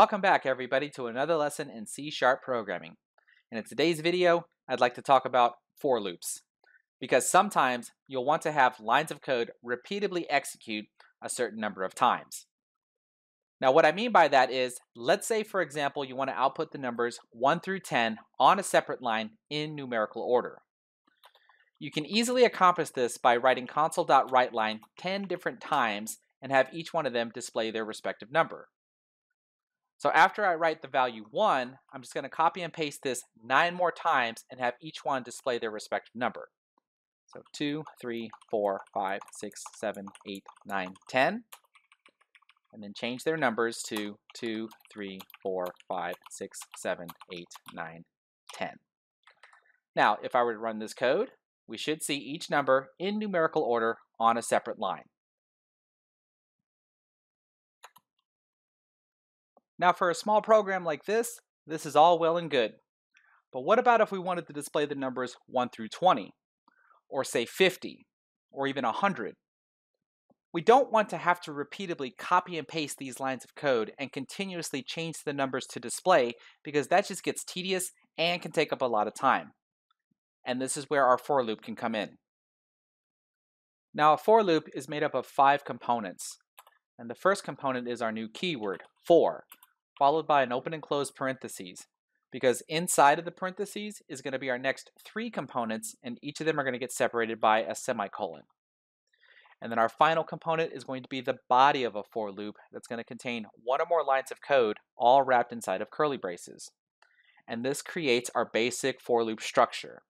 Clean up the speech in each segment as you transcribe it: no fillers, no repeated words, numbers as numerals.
Welcome back, everybody, to another lesson in C# programming. And in today's video, I'd like to talk about for loops, because sometimes you'll want to have lines of code repeatedly execute a certain number of times. Now, what I mean by that is, let's say, for example, you want to output the numbers 1 through 10 on a separate line in numerical order. You can easily accomplish this by writing console.writeLine 10 different times and have each one of them display their respective number. So after I write the value 1, I'm just going to copy and paste this 9 more times and have each one display their respective number. So 2, 3, 4, 5, 6, 7, 8, 9, 10. And then change their numbers to 2, 3, 4, 5, 6, 7, 8, 9, 10. Now, if I were to run this code, we should see each number in numerical order on a separate line. Now, for a small program like this, this is all well and good. But what about if we wanted to display the numbers 1 through 20, or say 50, or even 100? We don't want to have to repeatedly copy and paste these lines of code and continuously change the numbers to display, because that just gets tedious and can take up a lot of time. And this is where our for loop can come in. Now, a for loop is made up of 5 components. And the first component is our new keyword, for, followed by an open and close parentheses, because inside of the parentheses is going to be our next 3 components, and each of them are going to get separated by a semicolon. And then our final component is going to be the body of a for loop that's going to contain one or more lines of code all wrapped inside of curly braces. And this creates our basic for loop structure.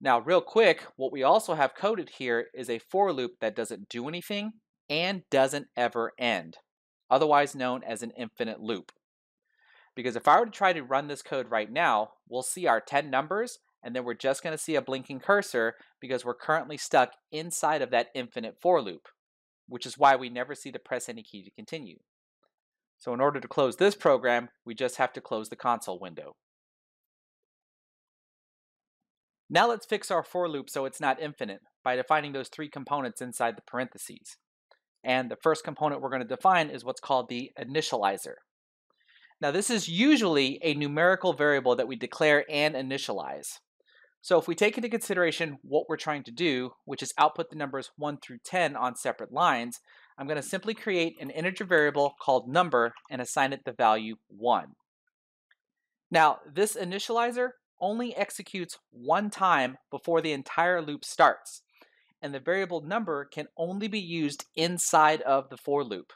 Now, real quick, what we also have coded here is a for loop that doesn't do anything and doesn't ever end, otherwise known as an infinite loop. Because if I were to try to run this code right now, we'll see our 10 numbers, and then we're just going to see a blinking cursor, because we're currently stuck inside of that infinite for loop, which is why we never see the press any key to continue. So in order to close this program, we just have to close the console window. Now let's fix our for loop so it's not infinite by defining those 3 components inside the parentheses. And the first component we're going to define is what's called the initializer. Now, this is usually a numerical variable that we declare and initialize. So if we take into consideration what we're trying to do, which is output the numbers 1 through 10 on separate lines, I'm going to simply create an integer variable called number and assign it the value 1. Now, this initializer only executes one time before the entire loop starts, and the variable number can only be used inside of the for loop.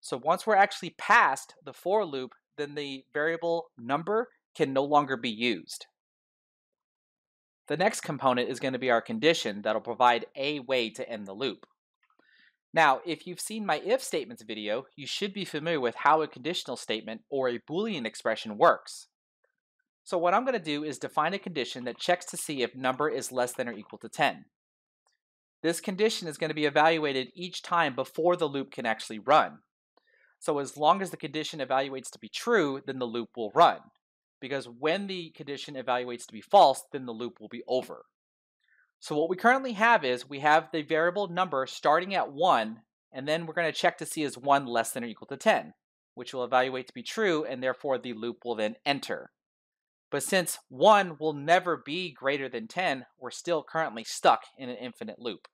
So once we're actually past the for loop, then the variable number can no longer be used. The next component is going to be our condition that'll provide a way to end the loop. Now, if you've seen my if statements video, you should be familiar with how a conditional statement or a Boolean expression works. So what I'm going to do is define a condition that checks to see if number is less than or equal to 10. This condition is going to be evaluated each time before the loop can actually run. So as long as the condition evaluates to be true, then the loop will run, because when the condition evaluates to be false, then the loop will be over. So what we currently have is we have the variable number starting at 1, and then we're going to check to see is 1 less than or equal to 10, which will evaluate to be true, and therefore the loop will then enter. But since 1 will never be greater than 10, we're still currently stuck in an infinite loop.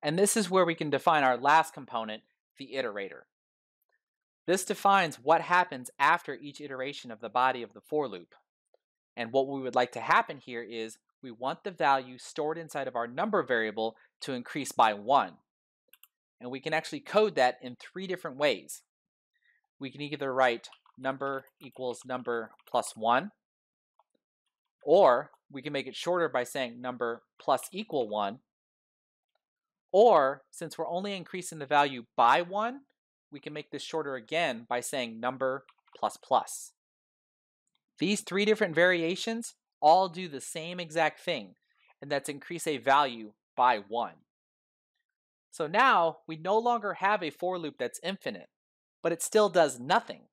And this is where we can define our last component, the iterator. This defines what happens after each iteration of the body of the for loop. And what we would like to happen here is we want the value stored inside of our number variable to increase by 1. And we can actually code that in 3 different ways. We can either write number equals number plus 1, or we can make it shorter by saying number plus equal 1, or, since we're only increasing the value by 1, we can make this shorter again by saying number plus plus. These 3 different variations all do the same exact thing, and that's increase a value by 1. So now we no longer have a for loop that's infinite, but it still does nothing.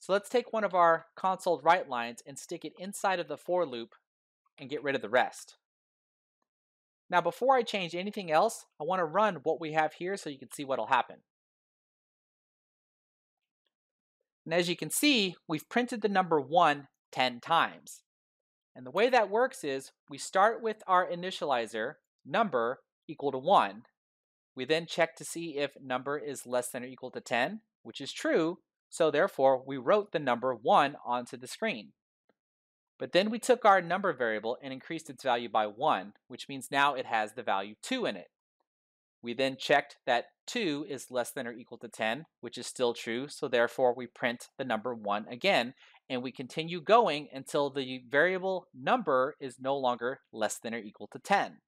So let's take one of our console write lines and stick it inside of the for loop and get rid of the rest. Now, before I change anything else, I want to run what we have here so you can see what will happen. And as you can see, we've printed the number 1 10 times. And the way that works is we start with our initializer, number equal to 1. We then check to see if number is less than or equal to 10, which is true, so therefore we wrote the number 1 onto the screen. But then we took our number variable and increased its value by 1, which means now it has the value 2 in it. We then checked that 2 is less than or equal to 10, which is still true, so therefore we print the number 1 again, and we continue going until the variable number is no longer less than or equal to 10.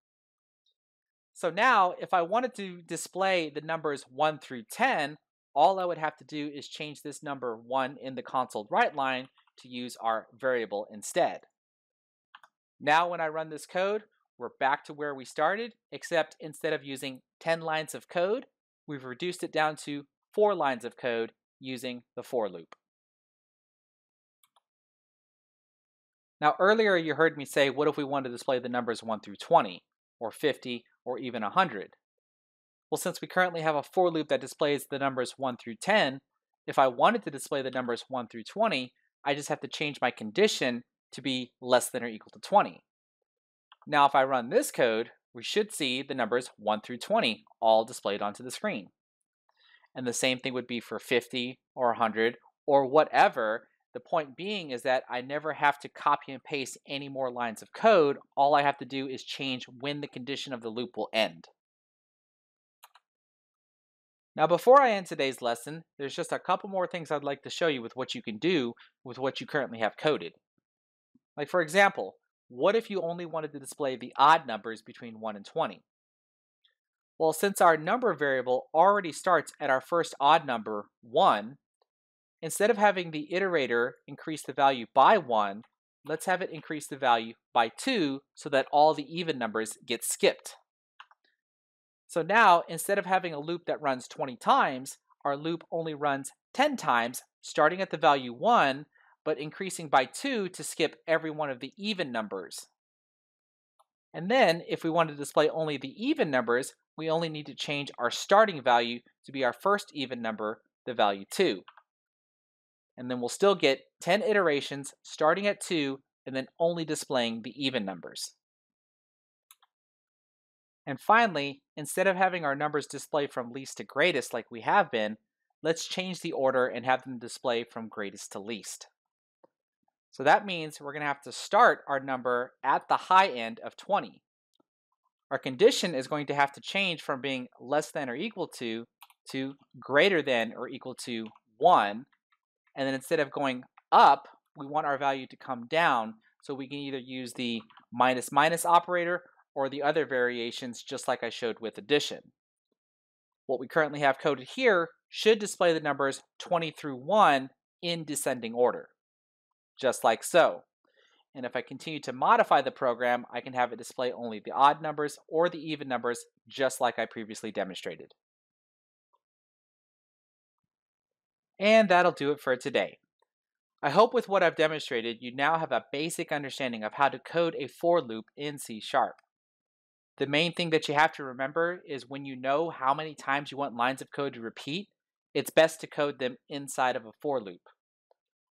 So now, if I wanted to display the numbers 1 through 10, all I would have to do is change this number 1 in the console write line to use our variable instead. Now when I run this code, we're back to where we started, except instead of using 10 lines of code, we've reduced it down to 4 lines of code using the for loop. Now earlier you heard me say, what if we wanted to display the numbers 1 through 20, or 50, or even 100? Well, since we currently have a for loop that displays the numbers 1 through 10, if I wanted to display the numbers 1 through 20, I just have to change my condition to be less than or equal to 20. Now if I run this code, we should see the numbers 1 through 20 all displayed onto the screen. And the same thing would be for 50 or 100 or whatever. The point being is that I never have to copy and paste any more lines of code. All I have to do is change when the condition of the loop will end. Now before I end today's lesson, there's just a couple more things I'd like to show you with what you can do with what you currently have coded. Like for example, what if you only wanted to display the odd numbers between 1 and 20? Well, since our number variable already starts at our first odd number, 1, instead of having the iterator increase the value by 1, let's have it increase the value by 2 so that all the even numbers get skipped. So now, instead of having a loop that runs 20 times, our loop only runs 10 times, starting at the value 1, but increasing by 2 to skip every one of the even numbers. And then, if we want to display only the even numbers, we only need to change our starting value to be our first even number, the value 2. And then we'll still get 10 iterations starting at 2 and then only displaying the even numbers. And finally, instead of having our numbers display from least to greatest like we have been, let's change the order and have them display from greatest to least. So that means we're going to have to start our number at the high end of 20. Our condition is going to have to change from being less than or equal to greater than or equal to 1. And then instead of going up, we want our value to come down. So we can either use the minus minus operator or the other variations just like I showed with addition. What we currently have coded here should display the numbers 20 through 1 in descending order. Just like so. And if I continue to modify the program, I can have it display only the odd numbers or the even numbers, just like I previously demonstrated. And that'll do it for today. I hope with what I've demonstrated, you now have a basic understanding of how to code a for loop in C#. The main thing that you have to remember is when you know how many times you want lines of code to repeat, it's best to code them inside of a for loop.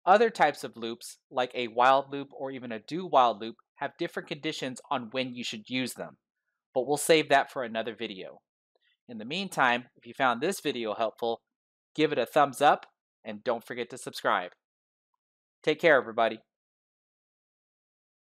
Other types of loops, like a while loop or even a do-while loop, have different conditions on when you should use them, but we'll save that for another video. In the meantime, if you found this video helpful, give it a thumbs up and don't forget to subscribe. Take care, everybody.